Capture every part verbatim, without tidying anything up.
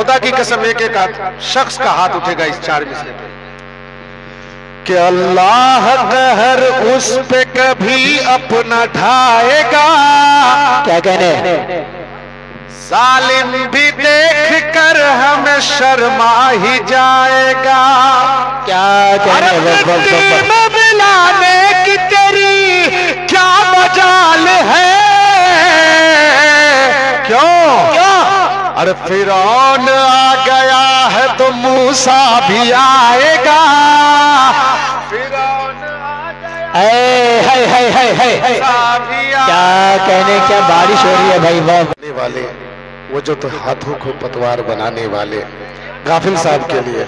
खुदा की कसम एक एक हाथ शख्स का हाथ उठेगा इस चार में से कि अल्लाह कहर उस पे कभी अपना ढाएगा। क्या कहने जालिम भी देख कर हमें शर्मा ही जाएगा। क्या कहने मिलाने की तेरी क्या मजाल है। क्यों अरे फिरौन आ गया है तो मूसा भी आएगा। फिरौन आ गया है है है है है क्या कहने, क्या बारिश हो रही है भाई। बनाने वाले वो जो तो हाथों को पतवार बनाने वाले गाफिल साहब के लिए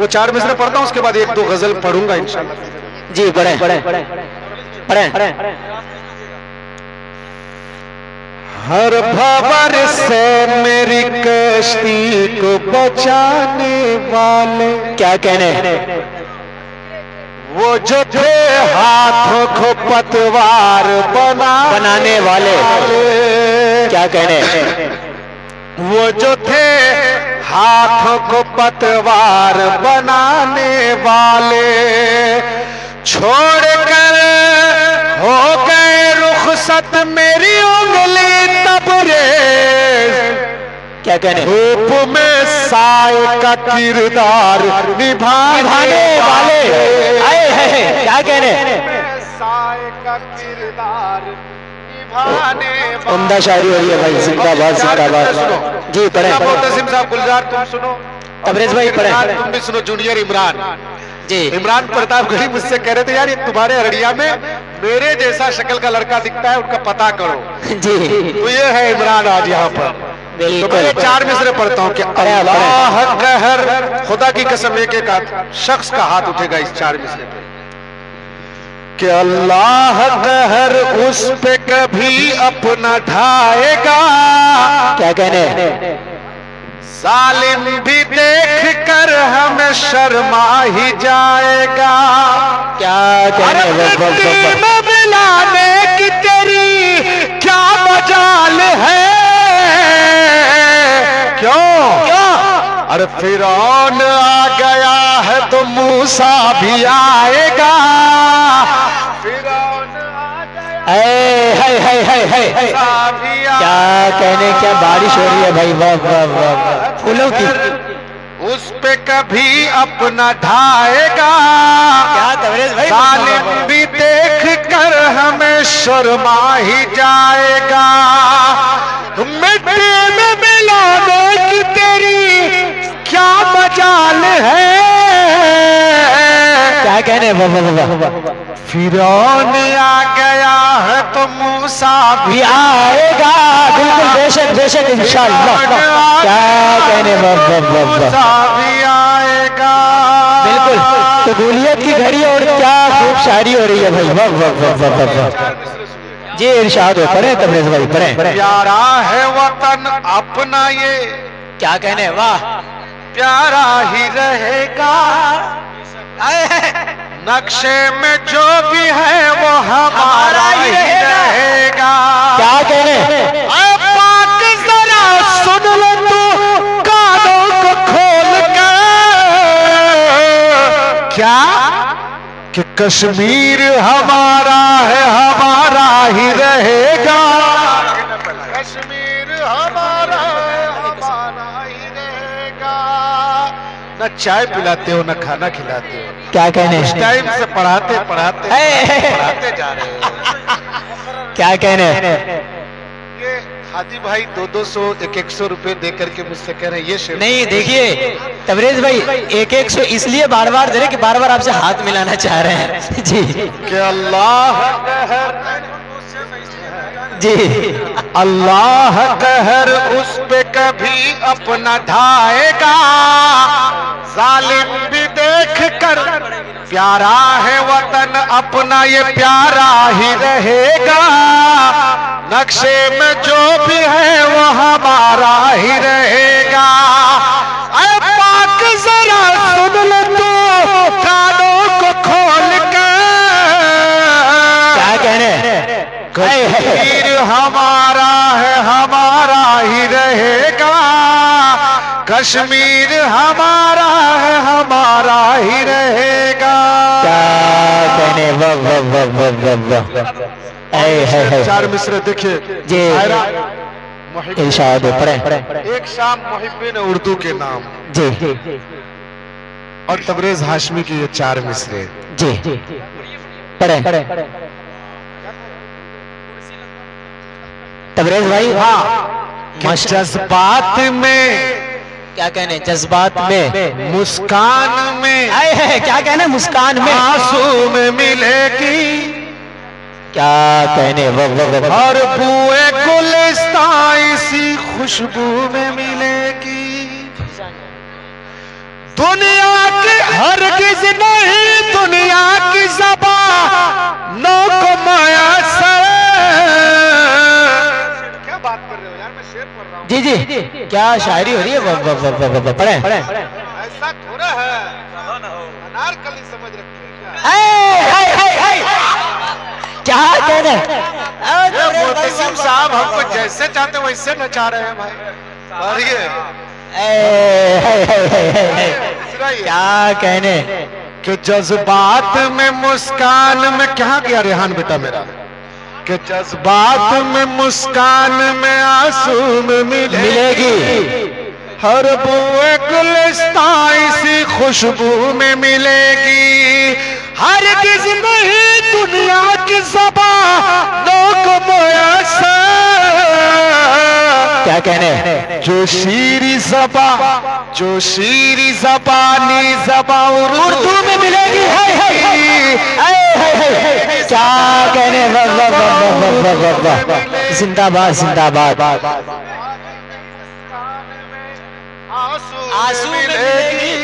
वो चार मिसरे पढ़ता हूँ, उसके बाद एक दो गजल पढ़ूंगा इंशाल्लाह। जी पढ़े पढ़े पढ़े। हर भंवर से मेरी कश्ती को बचाने वाले। क्या कहने वो जो थे हाथों को पतवार बना बनाने वाले। क्या कहने वो जो थे हाथों को पतवार बनाने वाले छोड़ कर हो गए रुखसत मेरी उंगली तबरेज़। क्या कहने धूप में साए का किरदार निभाने वाले। आए हैं क्या कहने साए का किरदार निभाने। उम्दा शायरी हो रही है भाई, जिंदाबाद जिंदाबाद। जी पढ़े मोहतसिम साहब गुलजार तुम सुनो, तबरेज़ भाई पढ़े तुम भी सुनो। जूनियर इमरान जी इमरान प्रतापगढ़ी मुझसे कह रहे थे यार ये तुम्हारे अररिया में मेरे जैसा शक्ल का लड़का दिखता है, उनका पता करो जी। तो ये है इमरान आज यहाँ पर। तो मैं चार मिसरे पढ़ता हूँ कि अल्लाह कहर, खुदा की कसम एक एक हाथ शख्स का हाथ उठेगा इस चार मिसरे पे कि अल्लाह कहर उस पे कभी अपना ढाएगा। क्या कहने जालिम भी देख कर हमें शर्मा ही जाएगा। क्या कहने मिलाने की तेरी क्या मजाल है। क्यों अरे फिरौन आ गया है तो मूसा भी आएगा। फिरौन आ गया है है है है है क्या कहने, क्या बारिश हो रही है भाई। वाह वाह वाह फूलों की उस पे कभी अपना ढाएगा। जालिम भी देख कर हमें शर्मा ही जाएगा। मिट्टी में मिलाने की तेरी क्या मजाल है। क्या कहने फिरौन आ गया है तो मूसा भी आएगा। बिल्कुल बेशक बेशक इंशाअल्लाह। क्या कहने मूसा भी आएगा। बिल्कुल कबूलियत की घड़ी और क्या खूब शायरी हो रही है भाई। वाह वाह वाह वाह जी इरशाद हो पढ़े तबरेज़ भाई पढ़े। प्यारा है वतन अपना ये। क्या कहने वाह प्यारा ही रहेगा। नक्शे में जो भी है वो हमारा ही रहेगा। क्या कहने पाक जरा सुन लो तू कानों को खोल कर। क्या कि कश्मीर हमारा है हमारा ही रहेगा। कश्मीर हमारा है हमारा ही रहेगा। ना चाय पिलाते हो ना खाना खिलाते हो। क्या कहने इस टाइम से पढ़ाते पढ़ाते पढ़ाते जा रहे हैं। क्या कहने ये हाजी भाई दो दो सौ एक एक सौ रुपये दे करके मुझसे कह रहे हैं ये शेर नहीं। देखिए तबरेज़ भाई एक एक सौ इसलिए बार बार दे रहे कि बार बार आपसे हाथ मिलाना चाह रहे हैं जी। कि अल्लाह जी अल्लाह कहर उस पे कभी अपना ढाएगा। जालिम भी देख कर प्यारा है वतन अपना ये प्यारा ही रहेगा। नक्शे में जो भी है वो हमारा ही रहेगा। अरे पाक जरा सुन ले तू कानों को खोल कर। क्या कह रहे कश्मीर हमारा है हमारा ही रहेगा। कश्मीर हमारा है हमारा ही रहेगा। चार मिसरे देखिए जी इरशाद पढ़े। एक शाम मुहिब्बीन उर्दू के नाम जी और तबरेज हाशमी की ये चार मिसरे जी पढ़े। तबरेज भाई हाँ जज्बात में क्या कहने जज्बात में मुस्कान में आए है क्या कहने मुस्कान में आंसू में मिलेगी क्या कहने और पूरे गुलिस्तां इसी खुशबू में मिलेगी। दुनिया की हर किस नहीं दुनिया की ज़बां नौ को माया जी जी, जी जी क्या शायरी हो रही है पढ़े ऐसा थोड़ा है अनारकली समझ रखे क्या कहने मोहतसिम साहब हमको जैसे चाहते वैसे नचा रहे हैं भाई और ये क्या कहने कि जज्बात में मुस्कान में क्या गया रेहान बेटा मेरा के जज्बात में मुस्कान में आंसू में मिलेगी हर बुए गुलिस्तां इसी खुशबू में मिलेगी। हर किस नहीं दुनिया की ज़बां को क्या कहने जो शीरी ज़बां जो शीरी ज़बानी ज़बां उर्दू में मिलेगी। हाय हाय क्या कहने जिंदाबाद जिंदाबाद आंसू मिलेगी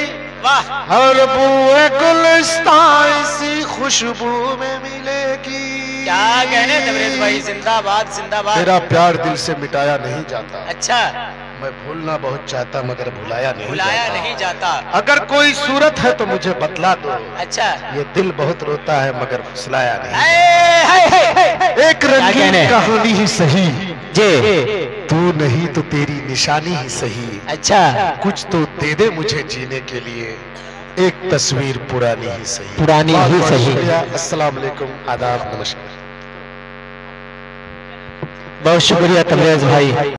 हर बुए गुलिस्तां इसी खुशबू में मिलेगी। क्या कहने तबरेज भाई जिंदाबाद जिंदाबाद। मेरा प्यार दिल से मिटाया नहीं जाता। अच्छा मैं भूलना बहुत चाहता मगर भुलाया नहीं भुलाया जाता। नहीं जाता। अगर कोई सूरत है तो मुझे बतला दो। अच्छा ये दिल बहुत रोता है मगर फुसलाया नहीं। एक रंगीन कहानी ही सही जे तू नहीं तो तेरी निशानी ही सही। अच्छा कुछ तो दे दे मुझे जीने के लिए एक तस्वीर पुरानी ही सही पुरानी ही सही। अस्सलाम वालेकुम आदाब नमस्कार। बहुत शुक्रिया तबरेज भाई।